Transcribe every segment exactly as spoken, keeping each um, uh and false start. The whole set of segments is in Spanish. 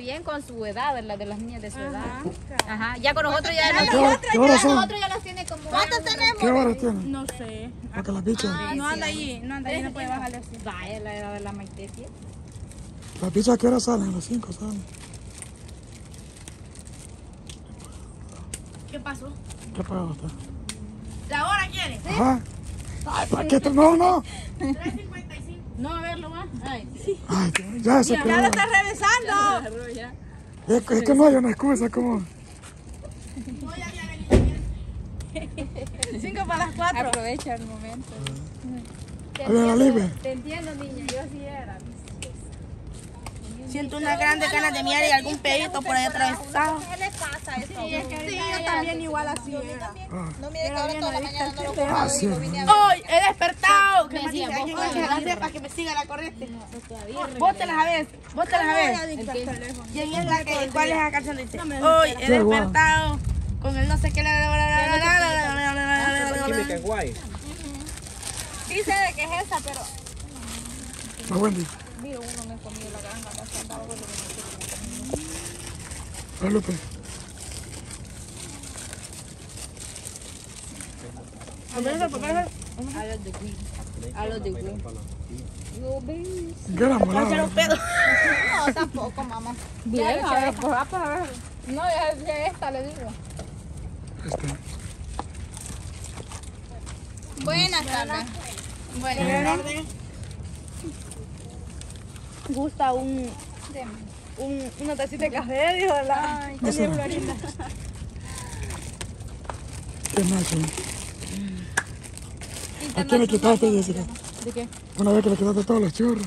Bien con su edad, ¿verdad? De las niñas de su ajá, edad. Ajá. Ya con nosotros ya las nosotros ya las tiene como. ¿Cuántas tenemos? ¿Qué horas tiene? No sé. Porque las bichas. Ah, no anda allí, no anda allí, no puede bajarle así. Vaya, la edad de la Maite. ¿Las bichas a qué hora salen? A las cinco salen. ¿Qué pasó? ¿Qué pasó? ¿La hora quiere? ¿Sí? Ajá. Ay, ¿para qué? No, no. tres cincuenta y cinco. No, a verlo más. Ay, sí. Ay, ya se ya lo está regresando. Es, es que no hay una excusa, como. No, ya, ya, ya. Cinco para las cuatro. Aprovecha el momento. Te entiendo, te entiendo, niña. Yo sí era. Siento una grande ganas de mirar y algún pedito por ahí atravesado. ¿Qué le pasa eso? Sí, es que sí, yo también igual así era. No mire que ahora toda la mañana no lo puedo ver. ¡Ay! ¡He despertado! Que me diga, ¿quién es que hace para que me siga la corriente? Vos te las a ver, vos te las a ver. ¿Quién es la que, cuál es la canción? Dice, hoy he despertado con el no sé qué. Dice de que es esa, pero... No, Wendy. Mira, uno me comió la granja, me ha sentado porque me lo comí. A ver, papá. A los de Queen. A los de Queen. No, baby. ¿Qué la morada? No, tampoco, mamá. Bien, a ver, pues a ver. No, es de esta, le digo. Esta. Buenas tardes. Buenas tardes. Gusta un, un una tacita de café, dijo la ay, no sé. Florita. ¿Qué más? Eh? ¿A quién le quitaste, Jessica? ¿De qué? Una vez que le quitaste todos los churros.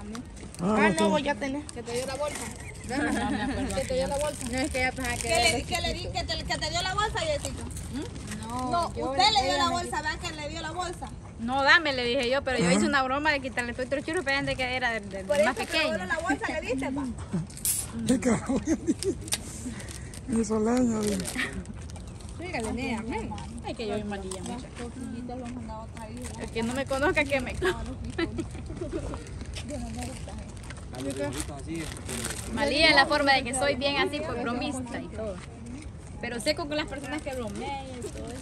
A mí. Ah, ah no, voy a tener. Que te dio la bolsa. No, no, no, que te dio la bolsa. No es que ya pensaba que. ¿Qué le, que le di, que, te, que te dio la bolsa, Jessica? ¿Mm? No. No, usted le dio la bolsa, vean que le dio la bolsa. No, dame, le dije yo, pero yo hice una broma de quitarle el otro churro, pero de que era del de, de más pequeño. La bolsa que diste, pa. ¿Qué carajo? Me hizo leña, dime. Fíjale, nea, ¿eh? Ay, que yo me maquilla mucho. El que no me conozca, que me conozca. Malía en la forma de que soy bien así, pues bromista y todo. Pero seco con las personas que bromean y todo eso.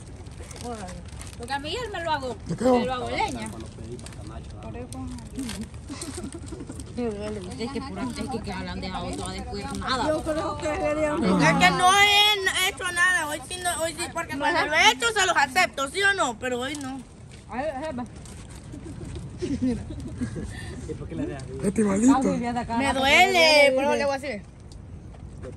Porque a mí él me lo hago, me lo hago leña. Por eso. Es que por antes que que hablan de auto, después nada. Yo creo que deberíamos. Es que no he hecho nada, hoy sí, no, hoy sí, porque cuando lo he hecho se los acepto, ¿sí o no? Pero hoy no. Ay, jefa. Mira. ¿Por qué le dejas? Este igualito. Me duele, por eso le voy a decir.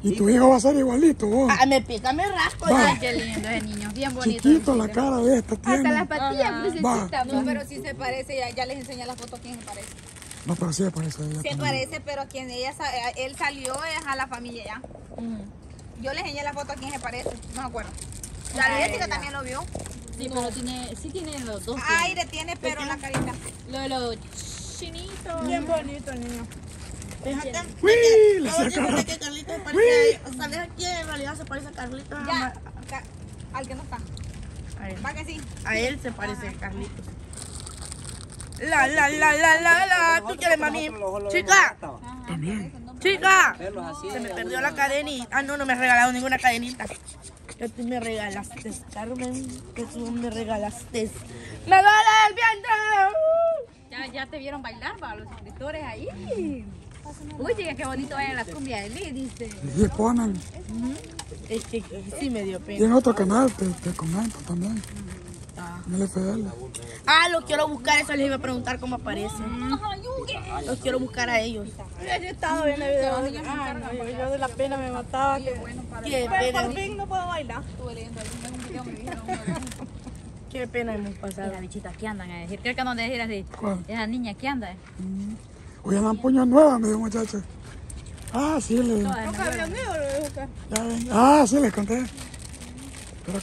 Y tu hijo va a ser igualito, vos. Ah, me pica, me rasco. Ay, qué lindo ese niño, bien bonito. Chiquito la cara de esta tiene. Hasta las patillas, princesita. No, pero sí se parece, ya, ya les enseñé la foto quién se parece. No, pero sí se parece a ella. Se también parece, pero quien ella, él salió es a la familia ya. Mm. Yo les enseñé la foto a quién se parece, no me acuerdo. La Jessica también lo vio. Sí, pero tiene, sí tiene los dos. Aire tiene, pero en la carita. Lo de los chinitos. Bien bonito el niño. Fíjate, uy, fíjate que Carlitos parece, o sea, aquí en realidad se parece a Carlitos. Ya, a, al que no está. A él. Va que sí. A él se parece a Carlitos. La, la, la, la, la, la. ¿Tú quieres, mami? Chica. También. Chica. Se me perdió la cadenita. Ah, no, no me has regalado ninguna cadenita. Que tú me regalaste, Carmen. Que tú me regalaste. ¡Me duele el vientre! Ya, ya te vieron bailar, va, los suscriptores ahí. Uy, chica, qué bonito es la cumbia de Lee, dice. Sí, ponen. Uh-huh. Es que sí me dio pena. Y en otro canal te, te comento también. Ah. En el F L. Ah, los quiero buscar, eso les iba a preguntar cómo aparecen. No, los quiero buscar a ellos. Yo estaba viendo el video. Ah, no, yo de la pena me mataba. Qué bueno para qué pena. Por fin no puedo bailar. Qué pena hemos pasado. Las bichitas que andan a decir. Creo que andan a decir así. Esa niña que anda. Uh-huh. Hoy andan puños nuevas, me dijo muchacho. Ah, sí, le... No, ah, sí, les conté. Pero...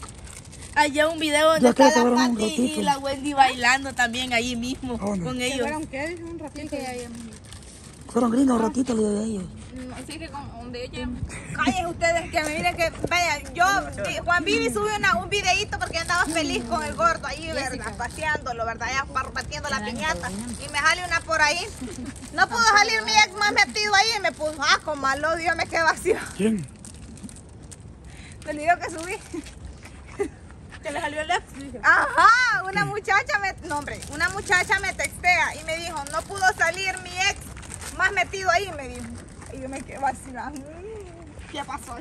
Allá un video donde está la Pati y la Wendy bailando también ahí mismo. ¿Dónde? Con ellos. ¿Fueron qué? ¿Un ratito? ¿Fueron gringos un ratito? Le dije a ellos. Así que donde ella... Callen ustedes, que me miren que... Vaya, yo... Juan Vivi subió una, un videíto porque andaba feliz con el gordo ahí, ¿verdad? Paseándolo, ¿verdad? Ya partiendo la piñata. Y me jale una por ahí. No pudo salir mi ex más metido ahí y me puso asco, malo, Dios, me quedé vacío. ¿Quién? Del video que subí. ¿Que le salió el ex? Ajá, una muchacha me... No, hombre, una muchacha me textea y me dijo, no pudo salir mi ex más metido ahí, me dijo. Y yo me quedé vacilando. ¿Qué pasó?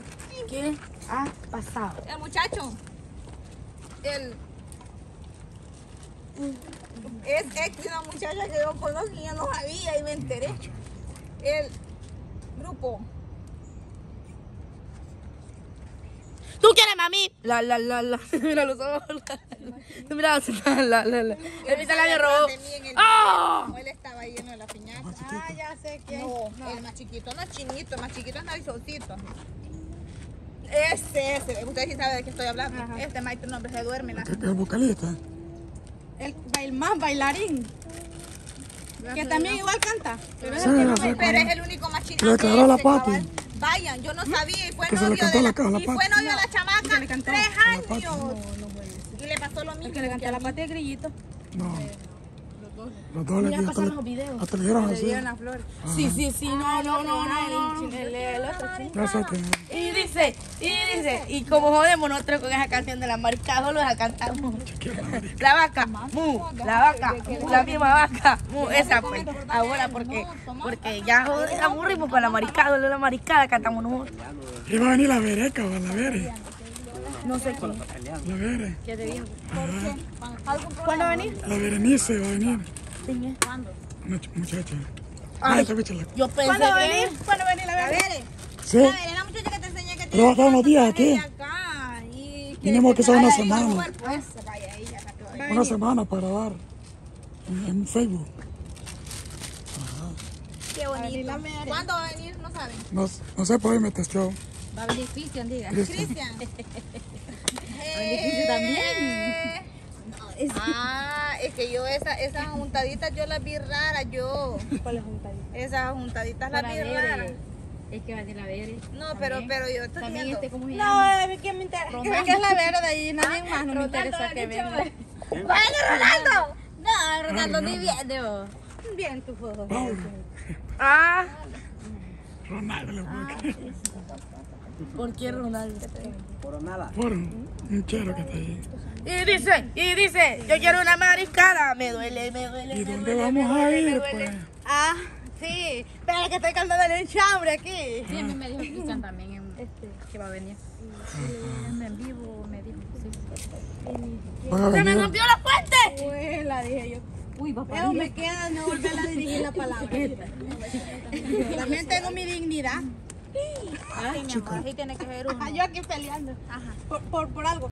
¿Qué ha pasado? El muchacho, el... es ex de una muchacha que yo conozco y yo no sabía y me enteré. El grupo. ¿Tú quieres, mami? La, la, la, la. Mira los ojos. Mira los la, la, la, la. El pizalario robó. ¡Oh! Él estaba lleno de la piñata. Ah, ya sé quién. No, no, el más chiquito no es chinito, el más chiquito es narizotito. Ese, ese. Ustedes sí saben de qué estoy hablando. Ajá. Este maestro, hombre, se duerme. La... El vocalista. El, el más bailarín. Que también igual canta. Pero es el, que, pero es el único más chinito. Le cagó la pati. Vayan, yo no sabía y fue novio de la, la, y fue novio no, la chamaca le cantó, tres años. La no, no puede ser. Y le pasó lo mismo. El que le cantó que la pata de grillito. No. Eh, los dos. Los dos le pasaron los videos. Hasta le dieron así. Le dieron las flores. Ajá. Sí, sí, sí. No, no, no, no. no, no. El, el otro sí. Y dice, y dice, y como jodemos nosotros con esa canción de la marcado, los cantamos. La vaca, mu, la vaca, la misma vaca, mu, esa pues. Ahora porque, porque ya aburrimos con la maricada, la maricada cantamos nosotros. Y va a venir la vereca, la vere. No sé quién. La vere. ¿Qué te dijo? ¿Cuándo va a venir? La Berenice va a venir. ¿Cuándo? Una muchacha. Ay, esa bicha la. Yo pensé. ¿Cuándo va a venir? ¿Cuándo va a venir la vere? Sí. Pero va a estar unos días aquí. Acá, y tenemos que estar una semana. Una semana para dar en, en Facebook. Ajá. Qué bonito. ¿Cuándo va a venir? No saben. No, no sé, por ahí me testeó. Va a venir Cristian, diga. Cristian. Cristian también. Ah, es que yo esa, esas juntaditas yo las vi raras, yo. ¿Cuáles juntaditas? Esas juntaditas las vi raras. Es que va a ser la verde. No, pero, pero yo estoy viendo. Este, ¿cómo se llama? No, ¿quién me interesa? Creo que es la verde ahí, nadie más. No me interesa que venga. ¡Vale, Ronaldo! No, Ronaldo ni viene vos. Bien tu foto. Ah. Ronaldo. ¿Por qué Ronaldo? Por nada. Por un chero que está ahí. Y dice, y dice, yo quiero una mariscada. Me duele, me duele. ¿Y dónde vamos a ir, pues? Ah. Sí, pero es que estoy cantando en el chambre aquí. Sí, a mí me dijo Cristian también en, este, que va a venir. Sí, en vivo me dijo. Sí. ¡Se me rompió la fuente! Uy, la dije yo. Uy, papá. Pero me queda no volver a dirigir la palabra. También tengo mi dignidad. Sí, mi amor, así tiene que ver uno. Yo aquí peleando. Ajá. Por, por, por algo.